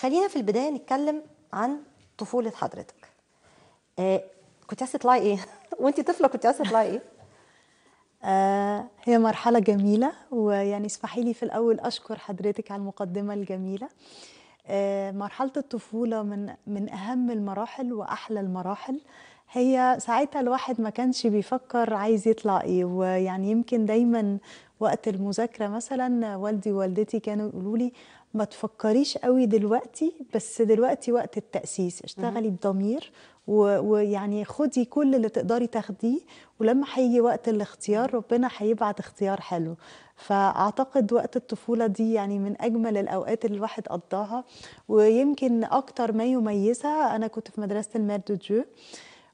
خلينا في البداية نتكلم عن طفولة حضرتك. كنت عايزة تطلعي ايه؟ وانتي طفلة كنت عايزة تطلعي ايه؟ هي مرحلة جميلة، ويعني اسمحي لي في الأول أشكر حضرتك على المقدمة الجميلة. مرحلة الطفولة من أهم المراحل وأحلى المراحل. هي ساعتها الواحد ما كانش بيفكر عايز يطلع ايه، ويعني يمكن دايما وقت المذاكرة مثلا والدي ووالدتي كانوا يقولوا لي ما تفكريش قوي دلوقتي، بس دلوقتي وقت التأسيس، اشتغلي بضمير ويعني خدي كل اللي تقدري تاخديه، ولما هيجي وقت الاختيار ربنا هيبعت اختيار حلو. فأعتقد وقت الطفولة دي يعني من أجمل الأوقات اللي الواحد قضاها، ويمكن أكتر ما يميزها أنا كنت في مدرسة الميردو،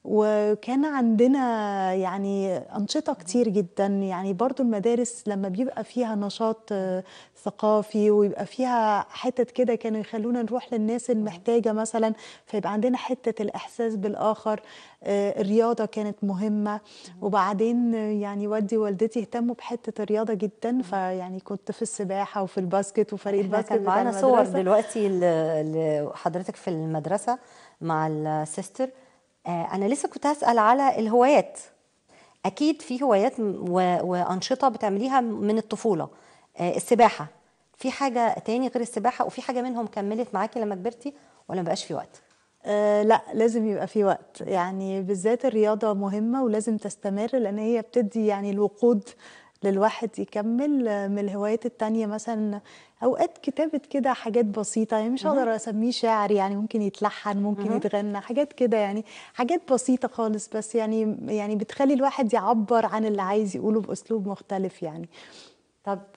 وكان عندنا يعني أنشطة كتير جدا. يعني برضو المدارس لما بيبقى فيها نشاط ثقافي ويبقى فيها حتة كده كانوا يخلونا نروح للناس المحتاجة مثلا، فيبقى عندنا حتة الإحساس بالآخر. الرياضة كانت مهمة، وبعدين يعني والدي ووالدتي اهتموا بحتة الرياضة جدا، فيعني كنت في السباحة وفي الباسكت وفريق الباسكت. كان معانا صور دلوقتي لحضرتك في المدرسة مع السيستر. أنا لسه كنت هسأل على الهوايات. أكيد في هوايات وأنشطة بتعمليها من الطفولة. السباحة، في حاجة تاني غير السباحة؟ وفي حاجة منهم كملت معاكي لما كبرتي ولا مبقاش في وقت؟ لا، لازم يبقى في وقت. يعني بالذات الرياضة مهمة ولازم تستمر، لأن هي بتدي يعني الوقود للواحد يكمل. من الهوايات التانية مثلا اوقات كتابه كده، حاجات بسيطه، يعني مش هقدر اسميه شعر، يعني ممكن يتلحن، ممكن يتغنى، حاجات كده، يعني حاجات بسيطه خالص، بس يعني بتخلي الواحد يعبر عن اللي عايز يقوله باسلوب مختلف يعني. طب